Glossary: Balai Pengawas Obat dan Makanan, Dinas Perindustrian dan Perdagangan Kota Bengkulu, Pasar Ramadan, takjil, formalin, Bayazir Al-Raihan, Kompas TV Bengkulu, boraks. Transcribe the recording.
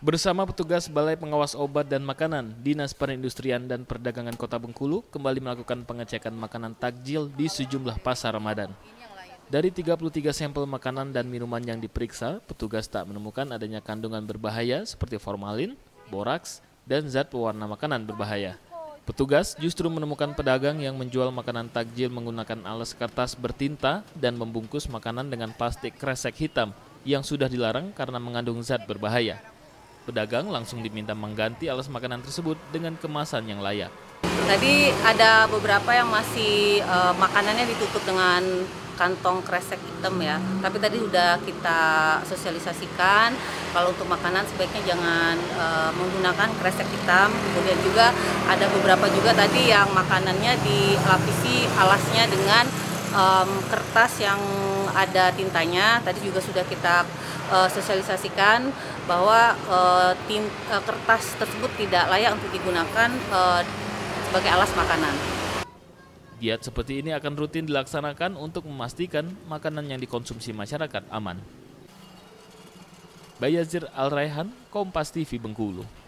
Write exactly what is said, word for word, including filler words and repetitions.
Bersama petugas Balai Pengawas Obat dan Makanan, Dinas Perindustrian dan Perdagangan Kota Bengkulu kembali melakukan pengecekan makanan takjil di sejumlah pasar Ramadan. Dari tiga puluh tiga sampel makanan dan minuman yang diperiksa, petugas tak menemukan adanya kandungan berbahaya seperti formalin, boraks, dan zat pewarna makanan berbahaya. Petugas justru menemukan pedagang yang menjual makanan takjil menggunakan alas kertas bertinta dan membungkus makanan dengan plastik kresek hitam yang sudah dilarang karena mengandung zat berbahaya. Pedagang langsung diminta mengganti alas makanan tersebut dengan kemasan yang layak. Tadi ada beberapa yang masih e, makanannya ditutup dengan kantong kresek hitam ya. Tapi tadi sudah kita sosialisasikan kalau untuk makanan sebaiknya jangan e, menggunakan kresek hitam. Kemudian juga ada beberapa juga tadi yang makanannya dilapisi alasnya dengan e, kertas yang ada tintanya. Tadi juga sudah kita sosialisasikan bahwa uh, tim, uh, kertas tersebut tidak layak untuk digunakan uh, sebagai alas makanan. Giat seperti ini akan rutin dilaksanakan untuk memastikan makanan yang dikonsumsi masyarakat aman. Bayazir Al-Raihan, Kompas T V Bengkulu.